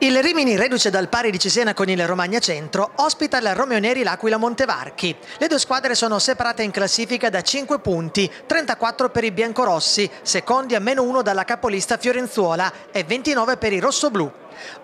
Il Rimini, reduce dal pari di Cesena con il Romagna Centro, ospita il Romeo Neri L'Aquila Montevarchi. Le due squadre sono separate in classifica da 5 punti, 34 per i biancorossi, secondi a -1 dalla capolista Fiorenzuola e 29 per i rossoblù.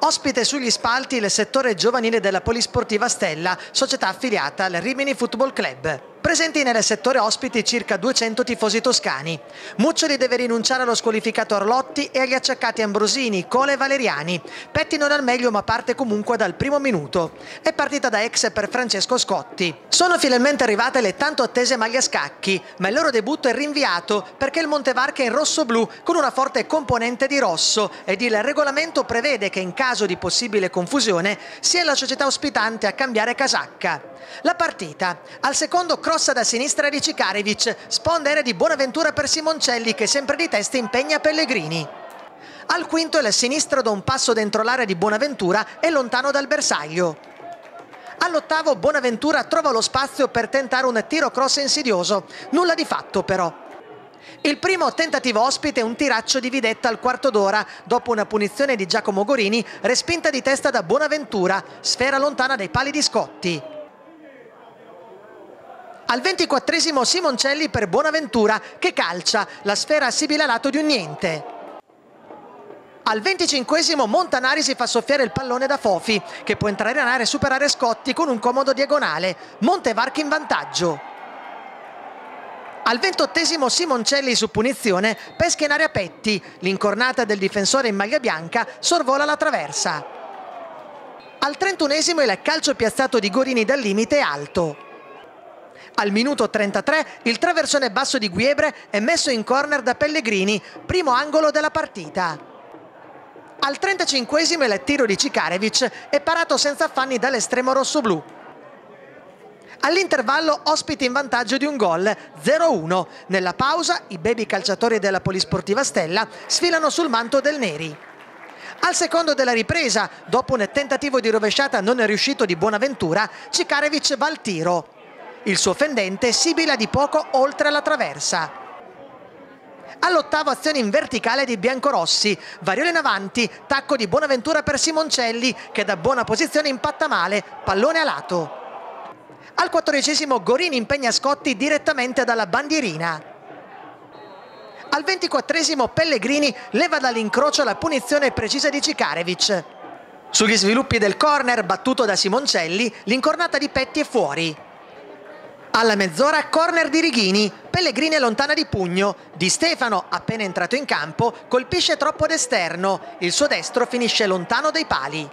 Ospite sugli spalti il settore giovanile della Polisportiva Stella, società affiliata al Rimini Football Club. Presenti nel settore ospiti circa 200 tifosi toscani. Muccioli deve rinunciare allo squalificato Arlotti e agli acciaccati Ambrosini, Cole e Valeriani. Petti non al meglio ma parte comunque dal primo minuto. È partita da ex per Francesco Scotti. Sono finalmente arrivate le tanto attese maglie a scacchi, ma il loro debutto è rinviato perché il Montevarchi è in rosso-blu con una forte componente di rosso ed il regolamento prevede che in caso di possibile confusione sia la società ospitante a cambiare casacca. La partita. Al secondo crossa da sinistra di Cicarevic, sponda aerea di Buonaventura per Simoncelli che sempre di testa impegna Pellegrini. Al quinto il sinistro da un passo dentro l'area di Buonaventura e lontano dal bersaglio. All'ottavo Buonaventura trova lo spazio per tentare un tiro cross insidioso, nulla di fatto però. Il primo tentativo ospite è un tiraccio di Videtta al quarto d'ora, dopo una punizione di Giacomo Gorini, respinta di testa da Buonaventura, sfera lontana dai pali di Scotti. Al 24esimo Simoncelli per Buonaventura che calcia, la sfera sibila lato di un niente. Al 25esimo Montanari si fa soffiare il pallone da Fofi che può entrare in area e superare Scotti con un comodo diagonale, Montevarchi in vantaggio. Al 28esimo Simoncelli su punizione pesca in area Petti, l'incornata del difensore in maglia bianca sorvola la traversa. Al 31esimo il calcio piazzato di Gorini dal limite alto. Al minuto 33 il traversone basso di Guiebre è messo in corner da Pellegrini, primo angolo della partita. Al 35esimo il tiro di Cicarevic è parato senza affanni dall'estremo rossoblù. All'intervallo ospiti in vantaggio di un gol, 0-1. Nella pausa i baby calciatori della Polisportiva Stella sfilano sul manto del Neri. Al secondo della ripresa, dopo un tentativo di rovesciata non riuscito di Buonaventura, Cicarevic va al tiro. Il suo fendente sibila di poco oltre la traversa. All'ottavo azione in verticale di biancorossi, Variola in avanti, tacco di Buonaventura per Simoncelli che da buona posizione impatta male, pallone a lato. Al 14esimo Gorini impegna Scotti direttamente dalla bandierina. Al 24esimo Pellegrini leva dall'incrocio la punizione precisa di Cicarevic. Sugli sviluppi del corner battuto da Simoncelli, l'incornata di Petti è fuori. Alla mezz'ora corner di Righini, Pellegrini è lontana di pugno, Di Stefano, appena entrato in campo, colpisce troppo d'esterno, il suo destro finisce lontano dai pali.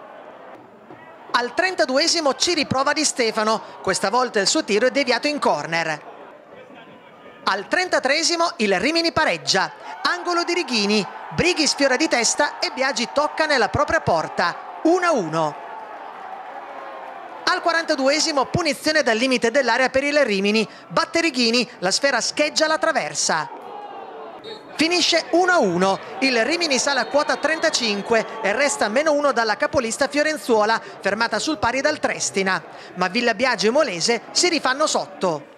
Al 32esimo ci riprova Di Stefano, questa volta il suo tiro è deviato in corner. Al 33esimo il Rimini pareggia, angolo di Righini, Brighi sfiora di testa e Biaggi tocca nella propria porta, 1-1. Al 42esimo punizione dal limite dell'area per il Rimini, batte Righini, la sfera scheggia la traversa. Finisce 1-1, il Rimini sale a quota 35 e resta a -1 dalla capolista Fiorenzuola, fermata sul pari dal Trestina, ma Villa Biagio e Molese si rifanno sotto.